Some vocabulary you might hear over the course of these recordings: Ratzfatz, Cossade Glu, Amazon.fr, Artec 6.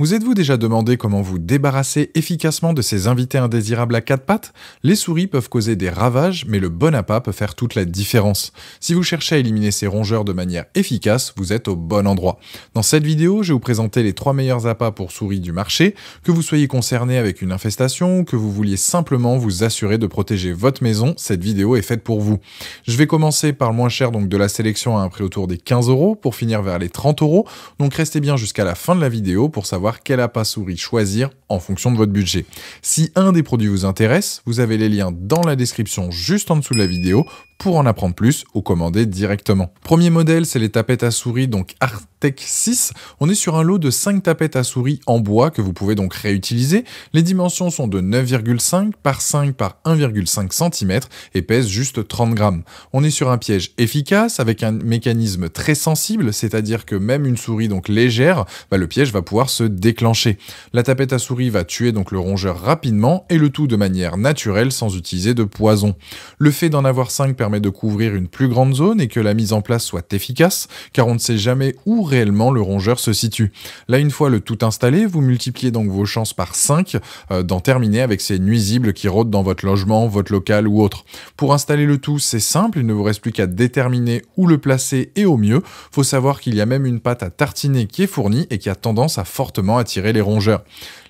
Vous êtes-vous déjà demandé comment vous débarrasser efficacement de ces invités indésirables à quatre pattes? Les souris peuvent causer des ravages, mais le bon appât peut faire toute la différence. Si vous cherchez à éliminer ces rongeurs de manière efficace, vous êtes au bon endroit. Dans cette vidéo, je vais vous présenter les 3 meilleurs appâts pour souris du marché, que vous soyez concerné avec une infestation ou que vous vouliez simplement vous assurer de protéger votre maison, cette vidéo est faite pour vous. Je vais commencer par le moins cher, donc de la sélection à un prix autour des 15 € pour finir vers les 30 €, donc restez bien jusqu'à la fin de la vidéo pour savoir quel appât souris choisir en fonction de votre budget. Si un des produits vous intéresse, vous avez les liens dans la description juste en dessous de la vidéo pour en apprendre plus ou commander directement. Premier modèle, c'est les tapettes à souris, donc Artec 6. On est sur un lot de 5 tapettes à souris en bois que vous pouvez donc réutiliser. Les dimensions sont de 9,5 par 5 par 1,5 cm et pèsent juste 30 grammes. On est sur un piège efficace avec un mécanisme très sensible, c'est-à-dire que même une souris donc légère, le piège va pouvoir se déclencher. La tapette à souris va tuer donc le rongeur rapidement et le tout de manière naturelle sans utiliser de poison. Le fait d'en avoir 5 permet de couvrir une plus grande zone et que la mise en place soit efficace, car on ne sait jamais où réellement le rongeur se situe. Là, une fois le tout installé, vous multipliez donc vos chances par 5 d'en terminer avec ces nuisibles qui rôdent dans votre logement, votre local ou autre. Pour installer le tout, c'est simple, il ne vous reste plus qu'à déterminer où le placer et au mieux, faut savoir qu'il y a même une pâte à tartiner qui est fournie et qui a tendance à fortement attirer les rongeurs.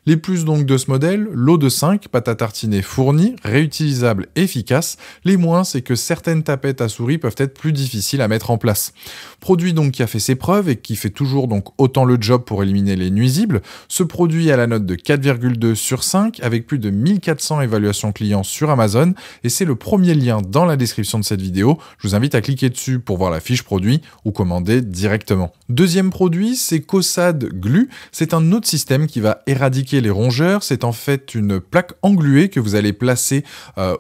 Les plus donc de ce modèle, lot de 5, pâte à tartiner fournie, réutilisable, efficace. Les moins, c'est que certaines tapettes à souris peuvent être plus difficiles à mettre en place. Produit donc qui a fait ses preuves et qui fait toujours donc autant le job pour éliminer les nuisibles. Ce produit a la note de 4,2 sur 5 avec plus de 1400 évaluations clients sur Amazon et c'est le premier lien dans la description de cette vidéo. Je vous invite à cliquer dessus pour voir la fiche produit ou commander directement. Deuxième produit, c'est Cossade Glu. C'est un autre système qui va éradiquer les rongeurs. C'est en fait une plaque engluée que vous allez placer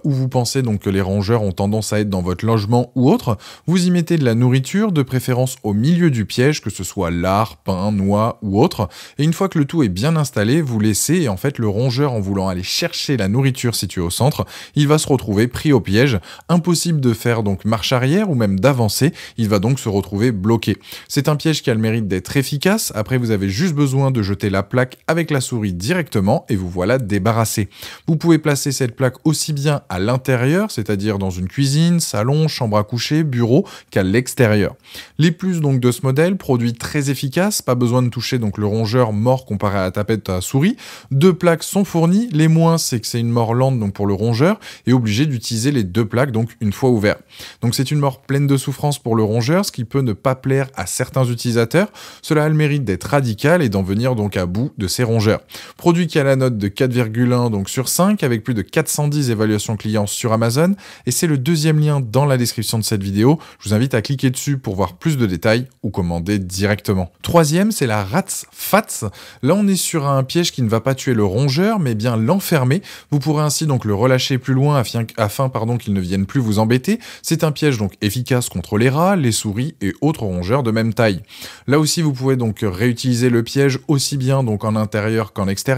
où vous pensez donc que les rongeurs ont tendance à être dans votre logement ou autre. Vous y mettez de la nourriture, de préférence au milieu du piège, que ce soit lard, pain, noix ou autre. Et une fois que le tout est bien installé, vous laissez et en fait le rongeur, en voulant aller chercher la nourriture située au centre, il va se retrouver pris au piège. Impossible de faire donc marche arrière ou même d'avancer. Il va donc se retrouver bloqué. C'est un piège qui a le mérite d'être efficace. Après, vous avez juste besoin de jeter la plaque avec la souris directement et vous voilà débarrassé. Vous pouvez placer cette plaque aussi bien à l'intérieur, c'est-à-dire dans une cuisine, salon, chambre à coucher, bureau, qu'à l'extérieur. Les plus donc de ce modèle, produit très efficace, pas besoin de toucher donc le rongeur mort comparé à la tapette à souris. 2 plaques sont fournies, les moins c'est que c'est une mort lente donc pour le rongeur et obligé d'utiliser les 2 plaques donc une fois ouvert. Donc c'est une mort pleine de souffrance pour le rongeur, ce qui peut ne pas plaire à certains utilisateurs. Cela a le mérite d'être radical et d'en venir donc à bout de ces rongeurs. Produit qui a la note de 4,1 donc sur 5 avec plus de 410 évaluations clients sur Amazon et c'est le deuxième lien dans la description de cette vidéo. Je vous invite à cliquer dessus pour voir plus de détails ou commander directement. Troisième, c'est la Ratzfatz. Là, on est sur un piège qui ne va pas tuer le rongeur mais bien l'enfermer. Vous pourrez ainsi donc le relâcher plus loin afin qu'il ne vienne plus vous embêter. C'est un piège donc efficace contre les rats, les souris et autres rongeurs de même taille. Là aussi, vous pouvez donc réutiliser le piège aussi bien donc en intérieur qu'en extérieur.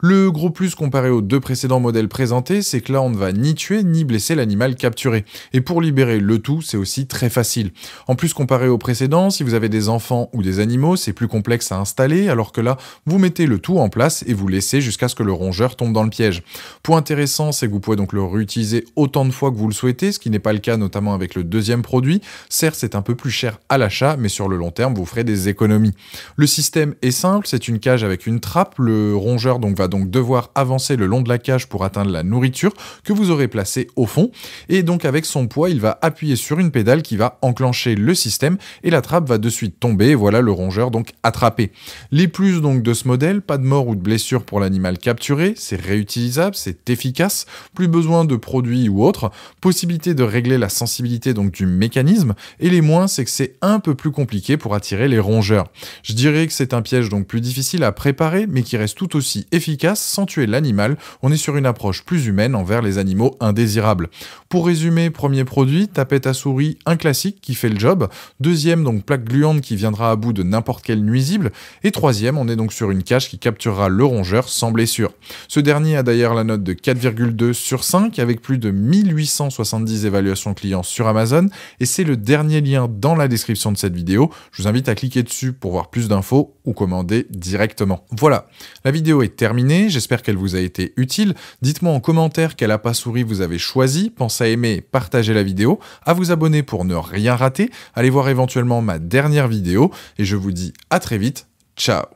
Le gros plus comparé aux 2 précédents modèles présentés, c'est que là on ne va ni tuer ni blesser l'animal capturé. Et pour libérer le tout, c'est aussi très facile. En plus, comparé aux précédents, si vous avez des enfants ou des animaux, c'est plus complexe à installer, alors que là, vous mettez le tout en place et vous laissez jusqu'à ce que le rongeur tombe dans le piège. Point intéressant, c'est que vous pouvez donc le réutiliser autant de fois que vous le souhaitez, ce qui n'est pas le cas notamment avec le deuxième produit. Certes, c'est un peu plus cher à l'achat, mais sur le long terme, vous ferez des économies. Le système est simple, c'est une cage avec une trappe. Le rongeur donc va donc devoir avancer le long de la cage pour atteindre la nourriture que vous aurez placée au fond et donc avec son poids il va appuyer sur une pédale qui va enclencher le système et la trappe va de suite tomber et voilà le rongeur donc attrapé. Les plus donc de ce modèle, pas de mort ou de blessure pour l'animal capturé, c'est réutilisable, c'est efficace, plus besoin de produits ou autre, possibilité de régler la sensibilité donc du mécanisme et les moins c'est que c'est un peu plus compliqué pour attirer les rongeurs. Je dirais que c'est un piège donc plus difficile à préparer mais qui reste tout aussi efficace sans tuer l'animal, on est sur une approche plus humaine envers les animaux indésirables. Pour résumer, premier produit, tapette à souris, un classique qui fait le job, deuxième donc plaque gluante qui viendra à bout de n'importe quel nuisible, et troisième, on est donc sur une cage qui capturera le rongeur sans blessure. Ce dernier a d'ailleurs la note de 4,2 sur 5 avec plus de 1870 évaluations clients sur Amazon, et c'est le dernier lien dans la description de cette vidéo, je vous invite à cliquer dessus pour voir plus d'infos ou commander directement. Voilà, la vidéo est terminée, j'espère qu'elle vous a été utile, dites-moi en commentaire quel appât souris vous avez choisi, pensez à aimer et partager la vidéo, à vous abonner pour ne rien rater, allez voir éventuellement ma dernière vidéo, et je vous dis à très vite, ciao.